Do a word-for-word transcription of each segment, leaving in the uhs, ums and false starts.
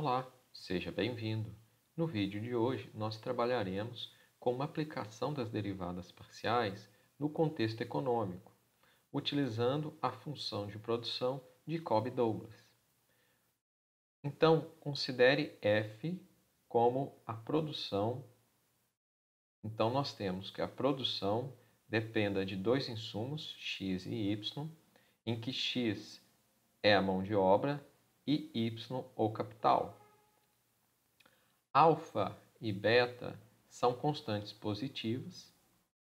Olá, seja bem-vindo! No vídeo de hoje, nós trabalharemos com a aplicação das derivadas parciais no contexto econômico, utilizando a função de produção de Cobb-Douglas. Então, considere F como a produção. Então, nós temos que a produção dependa de dois insumos, X e Y, em que X é a mão de obra e Y ou capital. Alfa e beta são constantes positivas,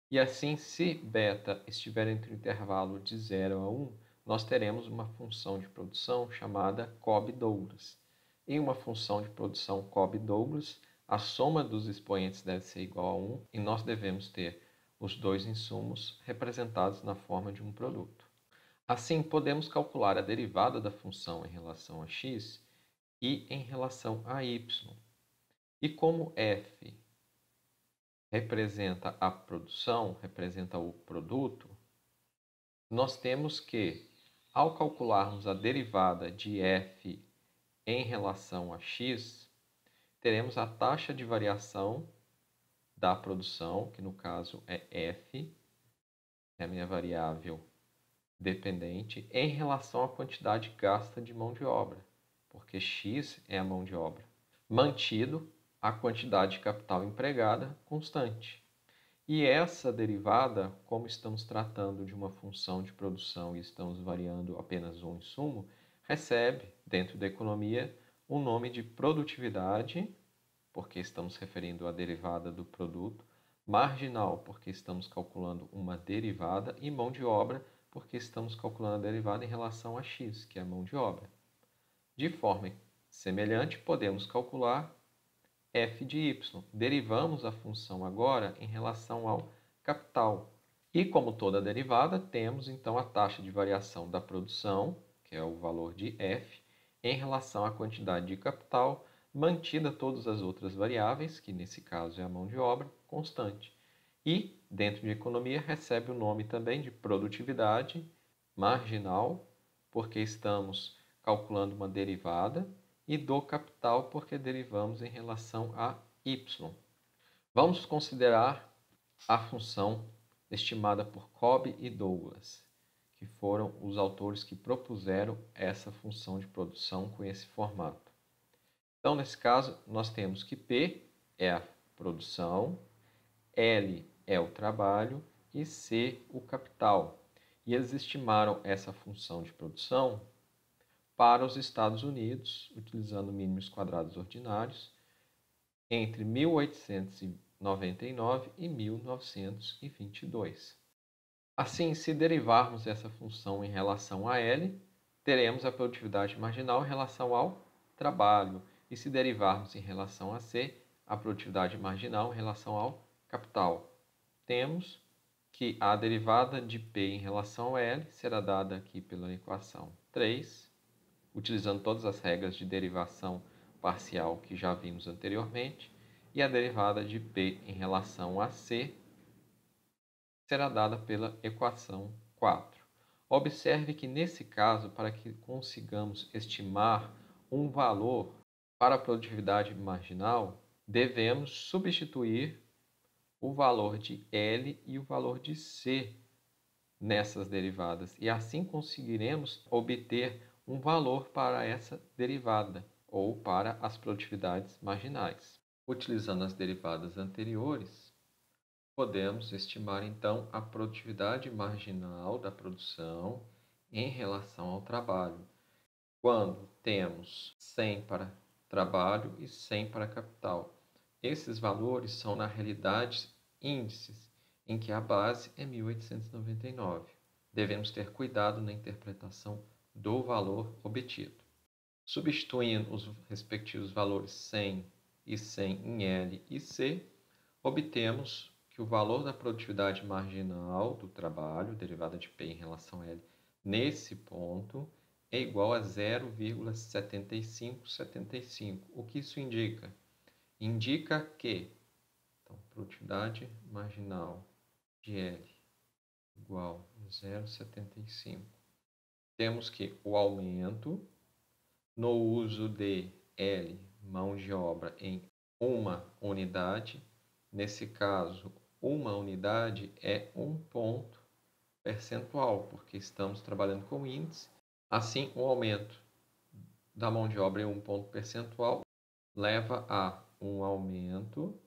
e assim, se beta estiver entre o intervalo de zero a um, nós teremos uma função de produção chamada Cobb-Douglas. Em uma função de produção Cobb-Douglas, a soma dos expoentes deve ser igual a um, e nós devemos ter os dois insumos representados na forma de um produto. Assim, podemos calcular a derivada da função em relação a x e em relação a y. E como f representa a produção, representa o produto, nós temos que, ao calcularmos a derivada de f em relação a x, teremos a taxa de variação da produção, que no caso é f, é a minha variável dependente, em relação à quantidade gasta de mão de obra, porque X é a mão de obra, mantido a quantidade de capital empregada constante. E essa derivada, como estamos tratando de uma função de produção e estamos variando apenas um insumo, recebe, dentro da economia, o nome de produtividade, porque estamos referindo à derivada do produto, marginal, porque estamos calculando uma derivada, e mão de obra, porque estamos calculando a derivada em relação a x, que é a mão de obra. De forma semelhante, podemos calcular f de y. Derivamos a função agora em relação ao capital. E como toda derivada, temos então a taxa de variação da produção, que é o valor de f, em relação à quantidade de capital, mantida todas as outras variáveis, que nesse caso é a mão de obra, constante. E, dentro de economia, recebe o nome também de produtividade marginal, porque estamos calculando uma derivada, e do capital, porque derivamos em relação a y. Vamos considerar a função estimada por Cobb e Douglas, que foram os autores que propuseram essa função de produção com esse formato. Então, nesse caso, nós temos que P é a produção, L é o trabalho e C o capital. E eles estimaram essa função de produção para os Estados Unidos, utilizando mínimos quadrados ordinários, entre mil oitocentos e noventa e nove e mil novecentos e vinte e dois. Assim, se derivarmos essa função em relação a L, teremos a produtividade marginal em relação ao trabalho. E se derivarmos em relação a C, a produtividade marginal em relação ao trabalho. Capital. Temos que a derivada de P em relação a L será dada aqui pela equação três, utilizando todas as regras de derivação parcial que já vimos anteriormente, e a derivada de P em relação a C será dada pela equação quatro. Observe que nesse caso, para que consigamos estimar um valor para a produtividade marginal, devemos substituir o valor de L e o valor de C nessas derivadas. E assim conseguiremos obter um valor para essa derivada, ou para as produtividades marginais. Utilizando as derivadas anteriores, podemos estimar então a produtividade marginal da produção em relação ao trabalho, quando temos cem para trabalho e cem para capital. Esses valores são, na realidade, índices, em que a base é mil oitocentos e noventa e nove. Devemos ter cuidado na interpretação do valor obtido. Substituindo os respectivos valores cem e cem em L e C, obtemos que o valor da produtividade marginal do trabalho, derivada de P em relação a L, nesse ponto, é igual a zero vírgula setenta e cinco setenta e cinco. O que isso indica? Indica que então, produtividade marginal de L igual a zero vírgula setenta e cinco. Temos que o aumento no uso de L, mão de obra, em uma unidade. Nesse caso, uma unidade é um ponto percentual, porque estamos trabalhando com índice. Assim, o aumento da mão de obra em um ponto percentual leva a um aumento.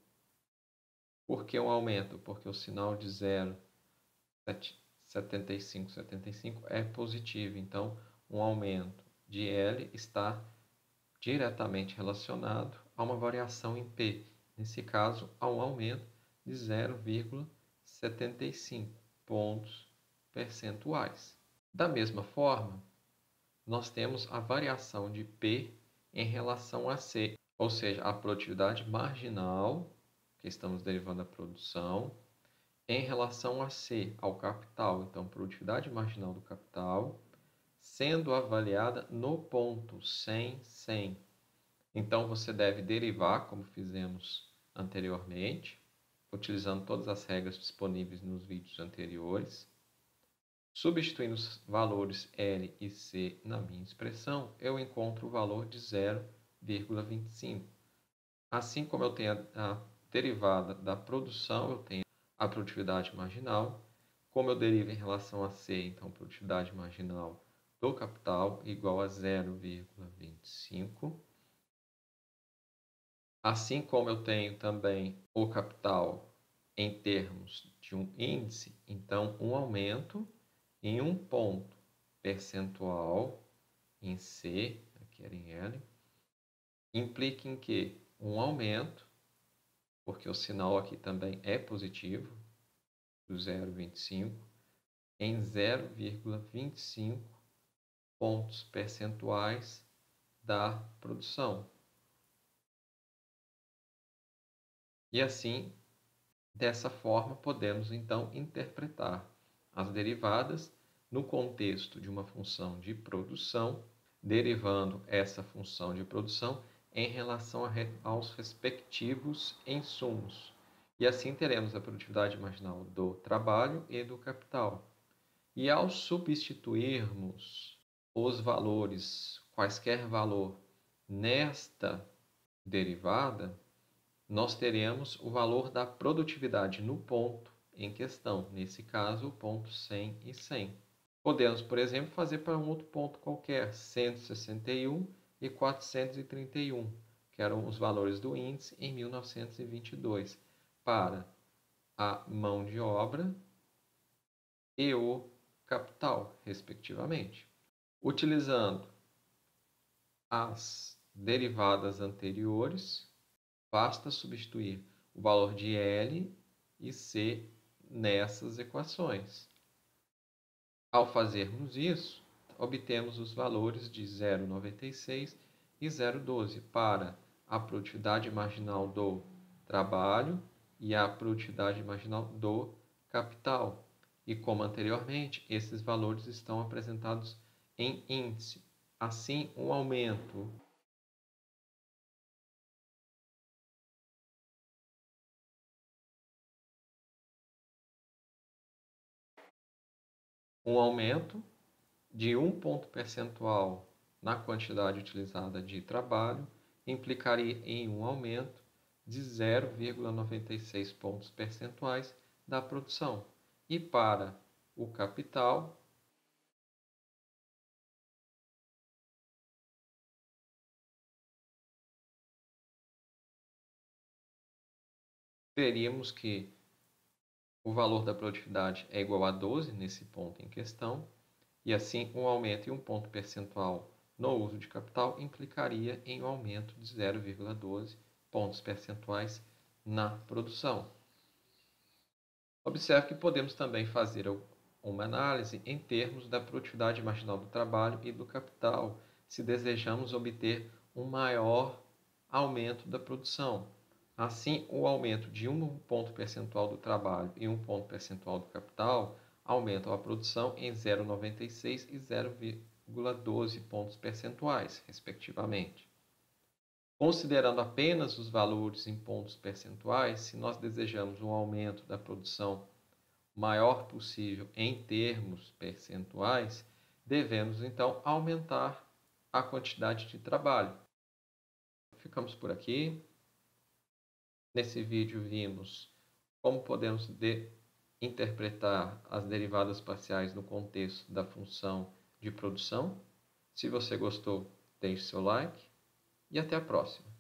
Por que um aumento? Porque o sinal de zero vírgula setenta e cinco setenta e cinco é positivo. Então, um aumento de L está diretamente relacionado a uma variação em P. Nesse caso, há um aumento de zero vírgula setenta e cinco pontos percentuais. Da mesma forma, nós temos a variação de P em relação a C, ou seja, a produtividade marginal, que estamos derivando a produção, em relação a C, ao capital. Então, produtividade marginal do capital, sendo avaliada no ponto cem, cem. Então, você deve derivar, como fizemos anteriormente, utilizando todas as regras disponíveis nos vídeos anteriores. Substituindo os valores L e C na minha expressão, eu encontro o valor de zero vírgula vinte e cinco. Assim como eu tenho a derivada da produção, eu tenho a produtividade marginal. Como eu derivo em relação a C, então produtividade marginal do capital igual a zero vírgula vinte e cinco. Assim como eu tenho também o capital em termos de um índice, então um aumento em um ponto percentual em C, aqui era em L, implica em que um aumento, porque o sinal aqui também é positivo, do zero vírgula vinte e cinco, em zero vírgula vinte e cinco pontos percentuais da produção. E assim, dessa forma, podemos então interpretar as derivadas no contexto de uma função de produção, derivando essa função de produção em relação a, aos respectivos insumos. E assim teremos a produtividade marginal do trabalho e do capital. E ao substituirmos os valores, quaisquer valor, nesta derivada, nós teremos o valor da produtividade no ponto em questão, nesse caso, o ponto cem e cem. Podemos, por exemplo, fazer para um outro ponto qualquer, cento e sessenta e um e quatrocentos e trinta e um, que eram os valores do índice em mil novecentos e vinte e dois, para a mão de obra e o capital, respectivamente. Utilizando as derivadas anteriores, basta substituir o valor de L e C nessas equações. Ao fazermos isso, obtemos os valores de zero vírgula noventa e seis e zero vírgula doze para a produtividade marginal do trabalho e a produtividade marginal do capital. E como anteriormente, esses valores estão apresentados em índice. Assim, um aumento Um aumento de um ponto percentual na quantidade utilizada de trabalho implicaria em um aumento de zero vírgula noventa e seis pontos percentuais da produção. E para o capital, teríamos que o valor da produtividade é igual a doze nesse ponto em questão, e assim um aumento em um ponto percentual no uso de capital implicaria em um aumento de zero vírgula doze pontos percentuais na produção. Observe que podemos também fazer uma análise em termos da produtividade marginal do trabalho e do capital, se desejamos obter um maior aumento da produção. Assim, o aumento de um ponto percentual do trabalho e um ponto percentual do capital aumentam a produção em zero vírgula noventa e seis e zero vírgula doze pontos percentuais, respectivamente. Considerando apenas os valores em pontos percentuais, se nós desejamos um aumento da produção maior possível em termos percentuais, devemos então aumentar a quantidade de trabalho. ficamos por aqui. Nesse vídeo vimos como podemos de interpretar as derivadas parciais no contexto da função de produção. Se você gostou, deixe seu like e até a próxima.